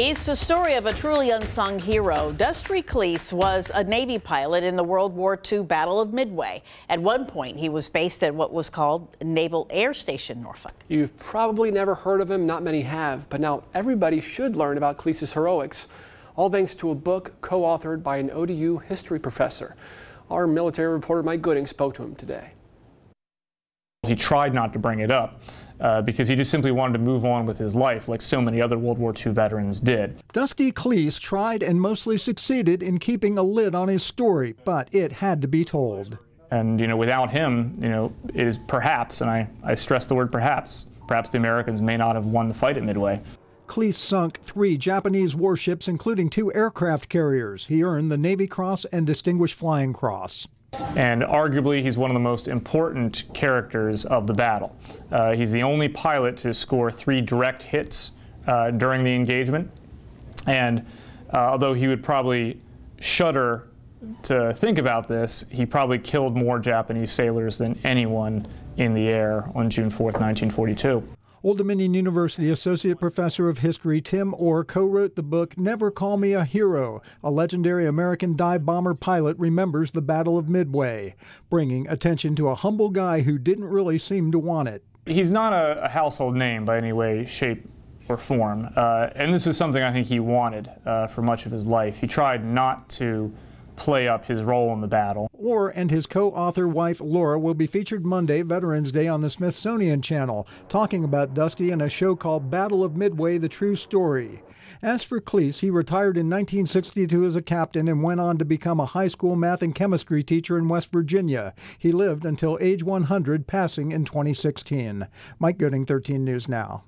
It's the story of a truly unsung hero. Dusty Kleiss was a Navy pilot in the World War II Battle of Midway. At one point, he was based at what was called Naval Air Station Norfolk. You've probably never heard of him, not many have, but now everybody should learn about Kleiss's heroics, all thanks to a book co-authored by an ODU history professor. Our military reporter Mike Gooding spoke to him today. He tried not to bring it up because he just simply wanted to move on with his life like so many other World War II veterans did. Dusty Kleiss tried and mostly succeeded in keeping a lid on his story, but it had to be told. And, you know, without him, you know, it is perhaps, and I stress the word perhaps the Americans may not have won the fight at Midway. Kleiss sunk 3 Japanese warships, including 2 aircraft carriers. He earned the Navy Cross and Distinguished Flying Cross. And arguably, he's one of the most important characters of the battle. He's the only pilot to score 3 direct hits during the engagement. And although he would probably shudder to think about this, he probably killed more Japanese sailors than anyone in the air on June 4th, 1942. Old Dominion University Associate Professor of History Tim Orr co-wrote the book Never Call Me a Hero. A legendary American dive bomber pilot remembers the Battle of Midway, bringing attention to a humble guy who didn't really seem to want it. He's not a household name by any way, shape, or form, and this was something I think he wanted for much of his life. He tried not to play up his role in the battle. Orr and his co-author wife Laura will be featured Monday, Veterans Day, on the Smithsonian Channel, talking about Dusty in a show called Battle of Midway, The True Story. As for Kleiss, he retired in 1962 as a captain and went on to become a high school math and chemistry teacher in West Virginia. He lived until age 100, passing in 2016. Mike Gooding, 13 News Now.